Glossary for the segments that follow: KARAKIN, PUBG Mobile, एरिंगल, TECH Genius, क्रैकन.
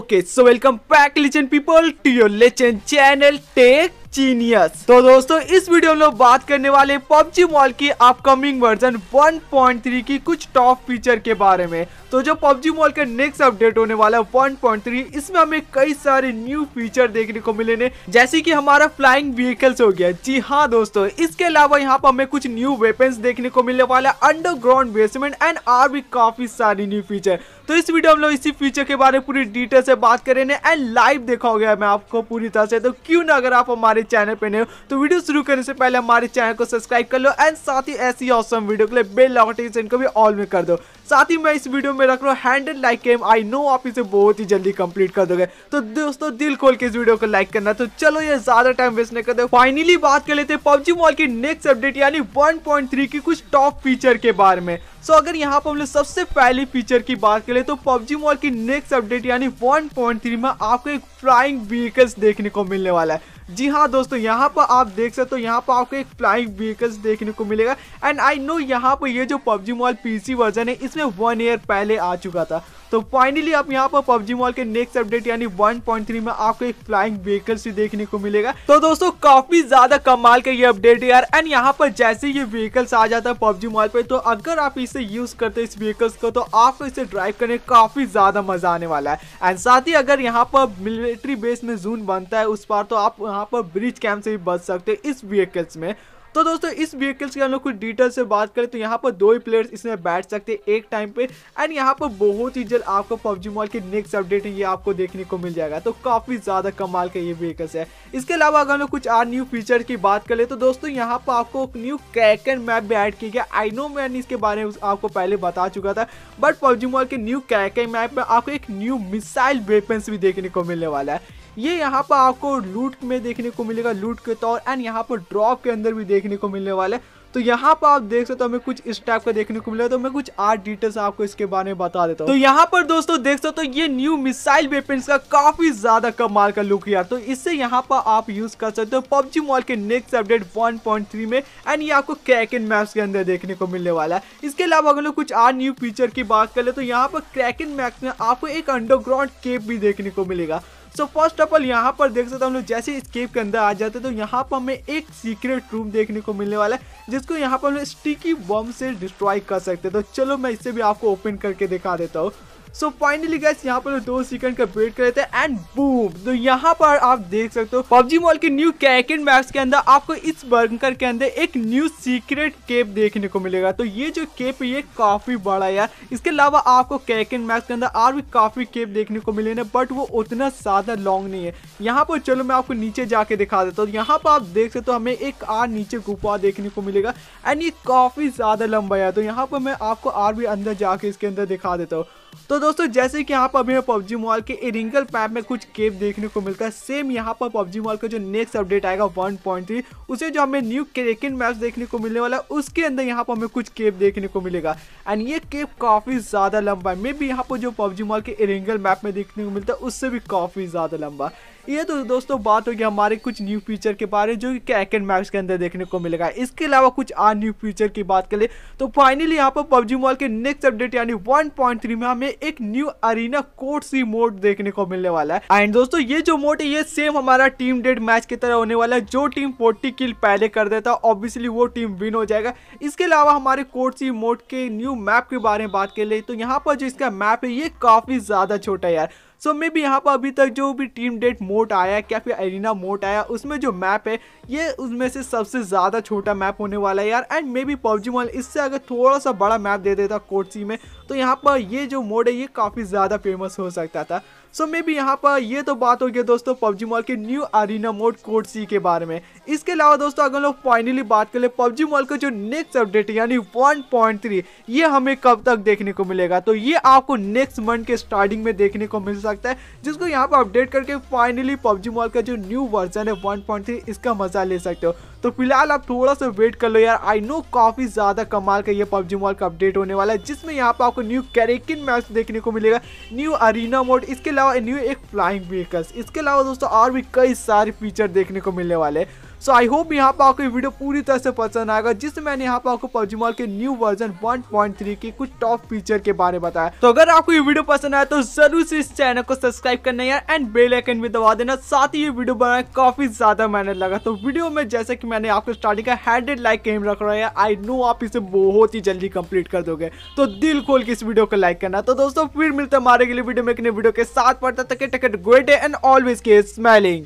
Okay so welcome back legend people to your legend channel tech genius. तो दोस्तों इस video में बात करने वाले PUBG Mobile की अपकमिंग वर्जन 1.3 की कुछ टॉप फीचर के बारे में। तो जो PUBG Mobile का नेक्स्ट अपडेट होने वाला है 1.3, इसमें हमें कई सारे न्यू फीचर देखने को मिलेंगे, जैसे कि हमारा फ्लाइंग व्हीकल्स हो गया। जी हाँ दोस्तों, इसके अलावा यहाँ पर हमें कुछ न्यू वेपन्स देखने को मिलने वाला, अंडरग्राउंड बेसमेंट एंड और भी काफी सारी न्यू फीचर। तो इस वीडियो में हम लोग इसी फीचर के बारे में पूरी डिटेल से बात करेंगे एंड लाइव देखोगे मैं आपको पूरी तरह से। तो क्यों ना, अगर आप हमारे चैनल पे नए हो तो वीडियो शुरू करने से पहले हमारे चैनल को सब्सक्राइब कर लो एंड साथ ही ऐसी ऑसम वीडियो के लिए बेल नोटिफिकेशन को भी ऑल में कर दो। साथ ही मैं इस वीडियो में रख रहा हूँ 100 लाइक एम। आई नो आप इसे बहुत ही जल्दी कंप्लीट कर दोगे, तो दोस्तों दिल खोल के इस वीडियो को लाइक करना। तो चलो ये ज्यादा टाइम वेस्ट नहीं करते, फाइनली बात कर लेते हैं PUBG Mobile की नेक्स्ट अपडेट यानी 1.3 की कुछ टॉप फीचर के बारे में। सो अगर यहाँ पर हम लोग सबसे पहले फीचर की बात करें तो PUBG Mobile की नेक्स्ट अपडेट यानी 1.3 में आपको एक फ्लाइंग व्हीकल्स देखने को मिलने वाला है। जी हाँ दोस्तों, यहाँ पर आप देख सकते हो, यहाँ पर आपको एक फ्लाइंग व्हीकल्स देखने को मिलेगा। एंड आई नो यहाँ पर ये जो PUBG Mobile PC वर्जन है इसमें 1 ईयर पहले आ चुका था। तो फाइनली आप यहाँ पर PUBG Mobile के नेक्स्ट अपडेट यानी 1.3 में आपको एक फ्लाइंग व्हीकल्स भी देखने को मिलेगा। तो दोस्तों काफी ज्यादा कमाल का ये अपडेट है यार। एंड यहाँ पर जैसे ये व्हीकल्स आ जाता है PUBG Mobile पे, तो अगर आप इसे यूज करते इस व्हीकल्स को तो आपको इसे ड्राइव करने काफी ज्यादा मजा आने वाला है। एंड साथ ही अगर यहाँ पर मिलिट्री बेस में जोन बनता है उस पार, तो आप यहाँ पर ब्रिज कैंप से भी बच सकते हैं इस व्हीकल्स में। तो दोस्तों इस व्हीकल्स की हम लोग कुछ डिटेल से बात करें तो यहाँ पर 2 ही प्लेयर्स इसमें बैठ सकते हैं एक टाइम पे। एंड यहाँ पर बहुत ही जल्द आपको PUBG Mobile के नेक्स्ट अपडेट है ये आपको देखने को मिल जाएगा। तो काफ़ी ज़्यादा कमाल का ये व्हीकल्स है। इसके अलावा अगर हम लोग कुछ और न्यू फीचर की बात करें तो दोस्तों यहाँ पर आपको न्यू कैरकन मैप भी ऐड किया गया। आई नो मैंने इसके बारे में आपको पहले बता चुका था, बट PUBG Mobile के न्यू कैरकन मैप में आपको एक न्यू मिसाइल वेपन्स भी देखने को मिलने वाला है। ये यहाँ पर आपको लूट में देखने को मिलेगा, लूट के तौर एंड यहाँ पर ड्रॉप के अंदर भी देखने को मिलने वाला है। तो यहाँ पर आप देख सकते हो हमें कुछ इस टाइप का देखने को मिला, तो मैं कुछ आर्ट डिटेल्स आपको इसके बारे में बता देता हूँ। तो यहाँ पर दोस्तों देख सकते हो ये न्यू मिसाइल वेपन्स का काफी ज्यादा कमाल का लुक यार। तो इससे यहाँ पर आप यूज कर सकते हो PUBG Mobile के नेक्स्ट अपडेट 1.3 में एंड ये आपको क्रैकन मैप्स के अंदर देखने को मिलने वाला है। इसके अलावा अगर कुछ और न्यू फीचर की बात करें तो यहाँ पर क्रैकन मैप्स में आपको एक अंडरग्राउंड केव भी देखने को मिलेगा। सो फर्स्ट ऑफ ऑल यहाँ पर देख सकते हम लोग जैसे इस केव के अंदर आ जाते हैं तो यहाँ पर हमें एक सीक्रेट रूम देखने को मिलने वाला है, जिसको यहाँ पर हम लोग स्टिकी बम से डिस्ट्रॉय कर सकते हैं। तो चलो मैं इसे भी आपको ओपन करके दिखा देता हूँ। सो फाइनली गाइस यहाँ पर 2 सेकंड का वेट कर लेते हैं एंड बूम। तो यहाँ पर आप देख सकते हो PUBG Mobile के न्यू क्रैकन मैप्स के अंदर आपको इस बंकर के अंदर एक न्यू सीक्रेट केव देखने को मिलेगा। तो ये जो केव ये काफी बड़ा यार। इसके अलावा आपको क्रैकन मैप्स के अंदर और भी काफी केव देखने को मिलेगा, बट वो उतना ज्यादा लॉन्ग नहीं है। यहाँ पर चलो मैं आपको नीचे जाके दिखा देता हूँ। यहाँ पर आप देख सकते हो हमें एक और नीचे गुफा देखने को मिलेगा एंड ये काफी ज्यादा लंबा है। तो यहाँ पर मैं आपको और भी अंदर जाके इसके अंदर दिखा देता हूँ। तो दोस्तों जैसे कि यहाँ पर अभी PUBG Mobile के एरिंगल पैप में कुछ केव देखने को मिलता है, सेम यहाँ पर PUBG Mobile का जो नेक्स्ट अपडेट आएगा 1.3 उसे जो हमें न्यू क्रैकन मैप्स देखने को मिलने वाला है उसके अंदर यहाँ पर हमें कुछ केव देखने को मिलेगा। एंड ये केव काफ़ी ज़्यादा लंबा है, मे भी यहाँ पर जो PUBG Mobile के एरिंगल मैप में देखने को मिलता है उससे भी काफ़ी ज़्यादा लंबा। ये तो दोस्तों बात होगी हमारे कुछ न्यू फीचर के बारे में जो कि क्रैकन मैप्स के अंदर देखने को मिलेगा। इसके अलावा कुछ और न्यू फीचर की बात करें तो फाइनली यहाँ पर PUBG Mobile के नेक्स्ट अपडेट यानी 1.3 में हमें एक न्यू अरीना कोर्सी मोड देखने को मिलने वाला है। एंड दोस्तों ये जो मोड है ये सेम हमारा टीम डेड मैच की तरह होने वाला है। जो टीम 40 किल पहले कर देता है ऑब्वियसली वो टीम विन हो जाएगा। इसके अलावा हमारे कोर्सी मोड के न्यू मैप के बारे में बात कर ले तो यहाँ पर जो इसका मैप है ये काफी ज्यादा छोटा है यार। सो मे भी यहाँ पर अभी तक जो भी टीम डेट मोड आया है या फिर एरिना मोड आया उसमें जो मैप है ये उसमें से सबसे ज़्यादा छोटा मैप होने वाला है यार। एंड मे भी PUBG Mobile इससे अगर थोड़ा सा बड़ा मैप दे देता कोर्सी में तो यहाँ पर ये जो मोड है ये काफ़ी ज़्यादा फेमस हो सकता था। सो मे भी यहाँ पर ये तो बात हो गई दोस्तों PUBG Mobile के न्यू अरीना मोड कोर्सी के बारे में। इसके अलावा दोस्तों अगर लोग फाइनली बात कर ले PUBG Mobile का जो नेक्स्ट अपडेट यानी 1.3 ये हमें कब तक देखने को मिलेगा तो ये आपको नेक्स्ट मंथ के स्टार्टिंग में देखने को मिल सकता है, जिसको यहाँ पर अपडेट करके फाइनली PUBG Mobile का जो न्यू वर्जन है 1.3 इसका मजा ले सकते हो। तो फिलहाल आप थोड़ा सा वेट कर लो यार। आई नो काफी ज्यादा कमाल का ये PUBG मोबाइल का अपडेट होने वाला है, जिसमें यहाँ पर आपको न्यू कैरेकिन मैप्स देखने को मिलेगा, न्यू अरीना मोड, इसके अलावा न्यू एक फ्लाइंग व्हीकल्स, इसके अलावा दोस्तों और भी कई सारे फीचर देखने को मिलने वाले हैं। सो आई होप यहाँ पर आपको ये वीडियो पूरी तरह से पसंद आएगा, जिसमें मैंने यहाँ पर आपको PUBG Mobile के न्यू वर्जन 1.3 के कुछ टॉप फीचर के बारे में बताया। तो अगर आपको ये वीडियो पसंद आया तो जरूर से इस चैनल को सब्सक्राइब करना यार, एंड बेल आइकन भी दबा देना। साथ ही ये वीडियो बनाने काफी ज्यादा मेहनत लगा, तो वीडियो में जैसे कि मैंने आपको स्टार्टिंग का 100 लाइक एम रख रहा है। आई नो आप इसे बहुत ही जल्दी कंप्लीट कर दोगे, तो दिल खोल के इस वीडियो को लाइक करना। तो दोस्तों फिर मिलते हैं हमारे अगले वीडियो में एक नए वीडियो के साथ। पड़ता तक टिकट great and always keep smiling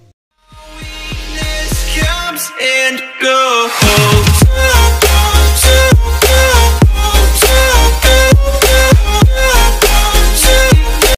and go home।